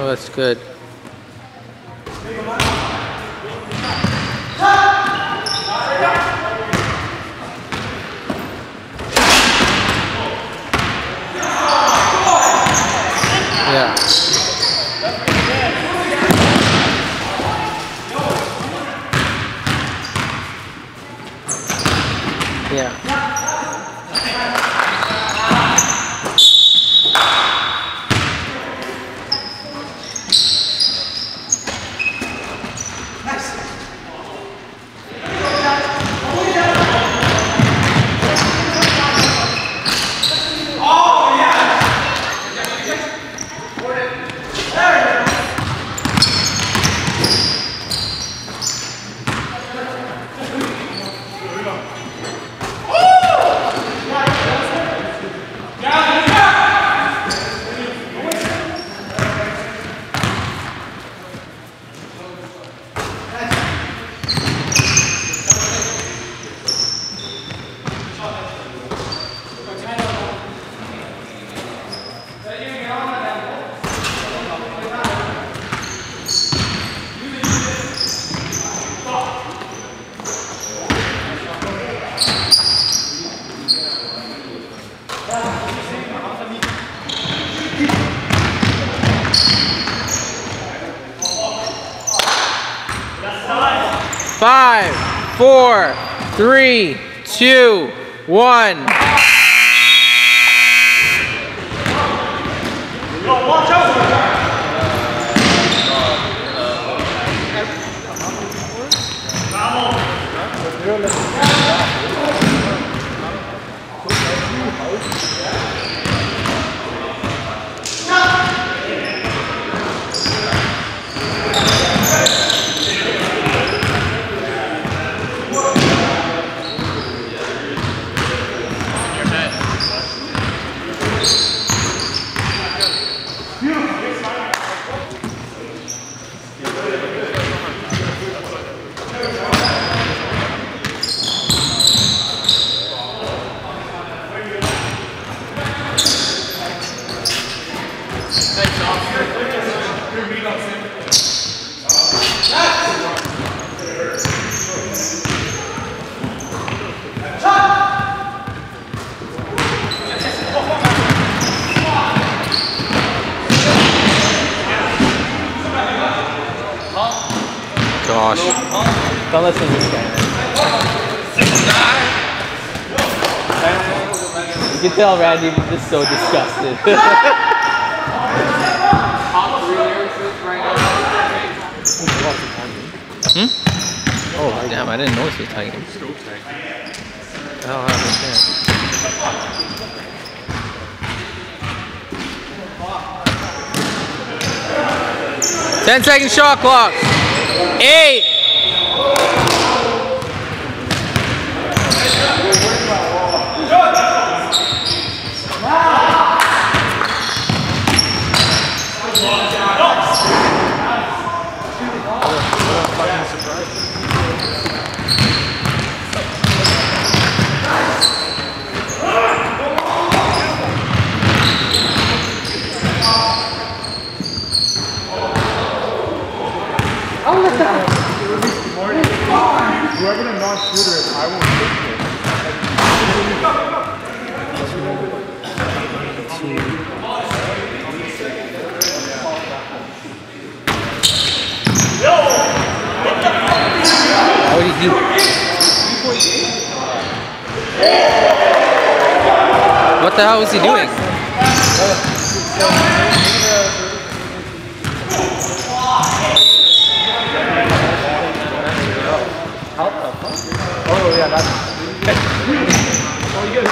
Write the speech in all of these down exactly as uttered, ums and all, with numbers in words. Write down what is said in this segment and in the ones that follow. Oh, that's good. Yeah. Yeah. Five, four, three, two, one. Watch out! Gosh. Don't listen to this guy. You can tell Randy was just so disgusted. hmm? Oh, damn, I didn't notice the tiger. I don't understand. ten second shot clock. Eight. Whoever the non-shooter is, I will take it. What the hell is he doing? Oh yeah, that's oh, you good.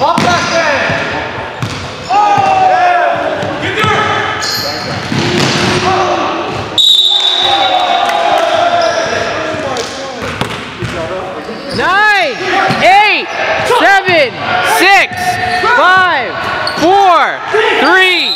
Hop back there! Oh! Yeah! Get there! Nine, eight, seven, six, five, four, three.